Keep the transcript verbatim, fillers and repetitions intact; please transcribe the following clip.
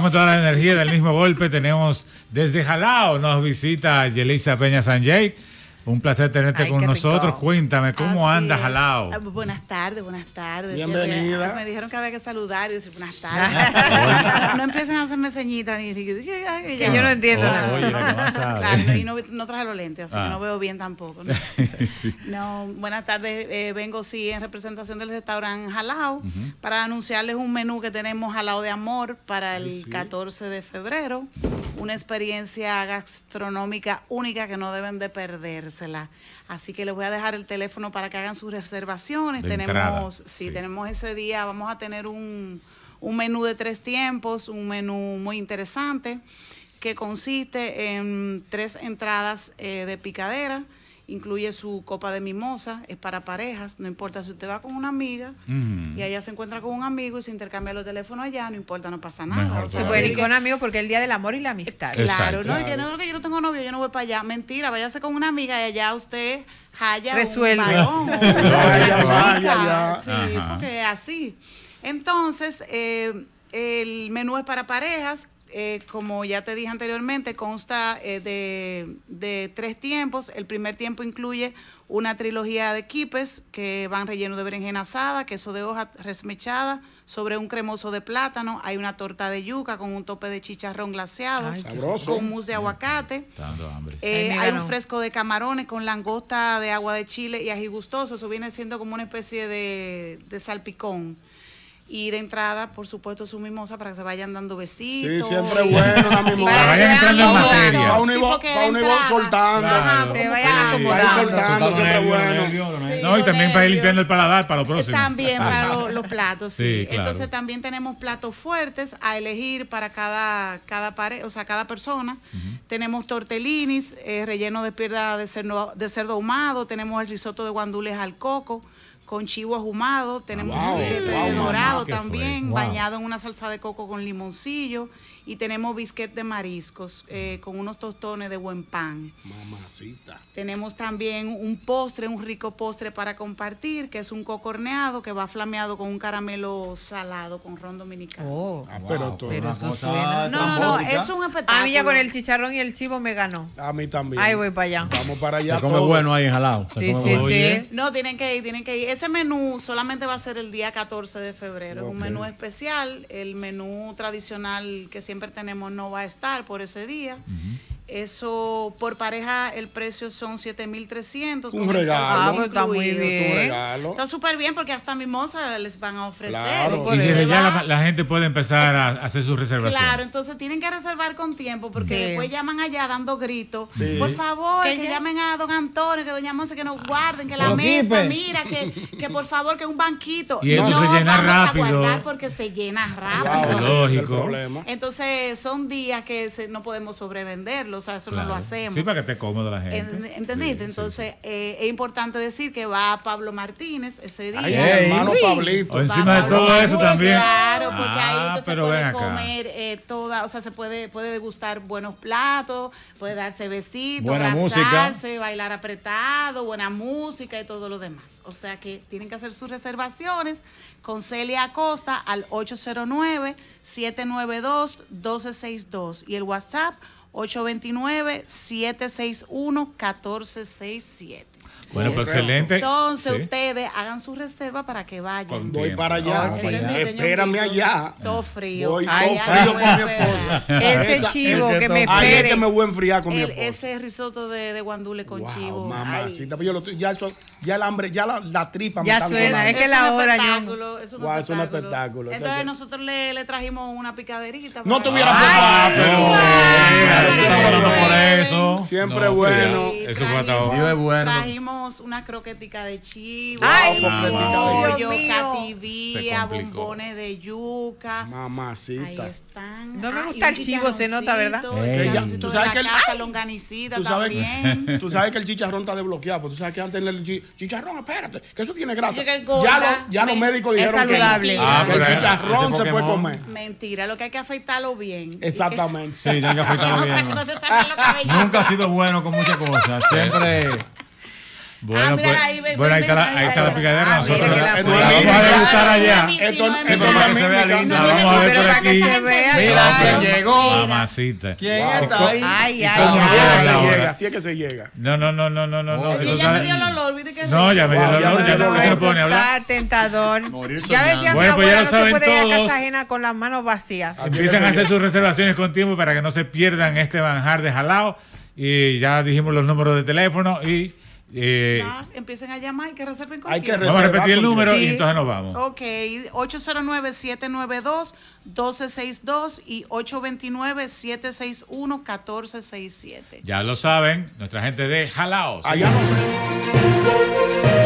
Continuamos con toda la energía del mismo golpe. Tenemos desde Jalao, nos visita Yelisa Peña Sanjay. Un placer tenerte Ay, con nosotros. Rico. Cuéntame, ¿cómo ah, andas, sí. Jalao? Buenas tardes, buenas tardes. Bienvenida. Me dijeron que había que saludar y decir buenas tardes. No empiecen a hacerme ceñitas ni que yo no entiendo oh, nada. Oye, claro, y no, no traje los lentes, así ah. que no veo bien tampoco. No, no buenas tardes. Eh, vengo, sí, en representación del restaurante Jalao uh -huh. para anunciarles un menú que tenemos, Jalao de Amor, para el Ay, sí. catorce de febrero. Una experiencia gastronómica única que no deben de perder. Así que les voy a dejar el teléfono para que hagan sus reservaciones. De tenemos, sí, sí. tenemos ese día, vamos a tener un, un menú de tres tiempos, un menú muy interesante que consiste en tres entradas eh, de picadera. Incluye su copa de mimosa, es para parejas, no importa si usted va con una amiga mm. y allá se encuentra con un amigo y se intercambia los teléfonos allá, no importa, no pasa nada. Mejor, o sea, se puede ir con un amigo porque es el día del amor y la amistad. Claro, no, yo no, yo no tengo novio, yo no voy para allá. Mentira, váyase con una amiga y allá usted haya Resuelve. un varón. Sí, Ajá. porque así. Entonces, eh, el menú es para parejas. Eh, como ya te dije anteriormente, consta eh, de, de tres tiempos. El primer tiempo incluye una trilogía de quipes que van relleno de berenjena asada, queso de hoja resmechada, sobre un cremoso de plátano. Hay una torta de yuca con un tope de chicharrón glaseado, Ay, con mousse de aguacate. Tanto hambre. Eh, Ay, hay un fresco de camarones con langosta de agua de chile y ají gustoso. Eso viene siendo como una especie de, de salpicón. Y de entrada, por supuesto, su mimosa para que se vayan dando besitos. Sí, siempre y... bueno una mimosa. Para vayan entrando en materia. Va uno y va, sí, va uno y va soltando. Claro. Se vayan acomodando. Va soltando, siempre bueno. Sí, no, y también para ir limpiando el paladar para lo próximo. También para los, los platos, sí. sí claro. Entonces también tenemos platos fuertes a elegir para cada, cada pareja, o sea, cada persona. Uh -huh. Tenemos tortellinis, eh, relleno de pierna de cerdo, de cerdo ahumado. Tenemos el risotto de guandules al coco con chivo ahumado, tenemos wow, un filete wow, dorado wow, también, wow. bañado en una salsa de coco con limoncillo, y tenemos bisquet de mariscos eh, con unos tostones de buen pan. Mamacita. Tenemos también un postre, un rico postre para compartir, que es un coco horneado que va flameado con un caramelo salado con ron dominicano. Oh, ah, wow, pero todo pero eso suena. No, no, no, es un espectáculo. A mí ya con el chicharrón y el chivo me ganó. A mí también. Ahí voy para allá. Vamos para allá. Se come todos. bueno ahí en Jalao. Se sí, come sí, bueno. sí. No, tienen que ir, tienen que ir. Ese menú solamente va a ser el día catorce de febrero. Okay. Un menú especial. El menú tradicional que siempre tenemos no va a estar por ese día. Uh-huh. Eso, por pareja, el precio son siete mil trescientos. Un regalo. Está muy bien. Está súper bien porque hasta mimosa les van a ofrecer. Claro. Y desde ya la, la gente puede empezar a hacer sus reservaciones. Claro, entonces tienen que reservar con tiempo porque sí. después llaman allá dando gritos. Sí. Por favor, que ya? llamen a don Antonio, que doña Monse, que nos guarden, que la mesa, mira, que, que por favor, que un banquito. Y eso no se llena vamos rápido. a guardar porque se llena rápido. Claro, lógico. Entonces son días que se, no podemos sobrevenderlos. O sea, eso claro. no lo hacemos. Sí, para que esté cómodo la gente. ¿Entendiste? Sí, Entonces, sí. Eh, es importante decir que va Pablo Martínez ese día. Ay, hey, hermano Luis. Pablito. O encima de Pablo todo Martínez, eso también. Claro, porque ah, ahí pero se puede comer eh, toda, o sea, se puede, puede degustar buenos platos, puede darse besitos, abrazarse, bailar apretado, buena música y todo lo demás. O sea, que tienen que hacer sus reservaciones con Celia Acosta al ocho cero nueve, siete nueve dos, uno dos seis dos y el WhatsApp ocho dos nueve, siete seis uno, uno cuatro seis siete. Bueno, pues excelente. Entonces sí. ustedes hagan su reserva para que vayan. Voy para allá. Ah, Espérame allá. Todo frío. Voy Ay, todo frío con mi esposa. Ese Esa, chivo ese que me espere. Es que me voy a enfriar con el, mi esposa. Ese risotto de, de guandule con wow, chivo. Mamacita, yo lo, ya, eso, ya el hambre, ya la, la tripa ya me está suena. Es que es la hora ya. Es un wow, espectáculo. Es un espectáculo. Entonces o sea, nosotros le, le trajimos una picaderita. No te hubiera preparado por eso. Siempre bueno. Eso fue hasta bueno. Trajimos una croquetica de chivo, Ay, wow, pollo, cativía, bombones de yuca. Mamacita. Ahí están. No me gusta ah, el chivo, se nota, ¿verdad? Eh. El tú sabes que el casa, longanicita tú sabes, también. Tú sabes que el chicharrón está desbloqueado, pero tú sabes que antes el chi, chicharrón, espérate, que eso tiene grasa. Ya, lo, ya me, los médicos dijeron es saludable. que ah, el chicharrón se puede comer. Mentira, lo que hay que afeitarlo bien. Exactamente. Sí, hay que afeitarlo bien. Nunca ha sido bueno con muchas cosas. Siempre... Bueno, pues, bueno, ahí está la, ahí está la picadera. Nosotros la, la, la vamos a degustar allá. Sí, pero para que se vea lindo. La vamos a ver por aquí. Mira, llegó. Mamacita. ¿Quién está ahí? Ay, ay, así es que se llega. No, no, no, no, no, no. Ya me dio el olor, viste que no, ya me dio el olor. Ya no me pone a hablar. Está tentador. Ya decía que la abuela no se puede ir a casa ajena con las manos vacías. Empiezan a hacer sus reservaciones con tiempo para que no se pierdan este manjar de Jalao. Y ya dijimos los números de teléfono y... Eh, ya, empiecen a llamar y que reserven con tiempo. Vamos a repetir el número sí. Y entonces nos vamos. Ok, ocho cero nueve, siete nueve dos, uno dos seis dos y ocho dos nueve, siete seis uno, uno cuatro seis siete. Ya lo saben, nuestra gente de Jalao. Allá nos vemos.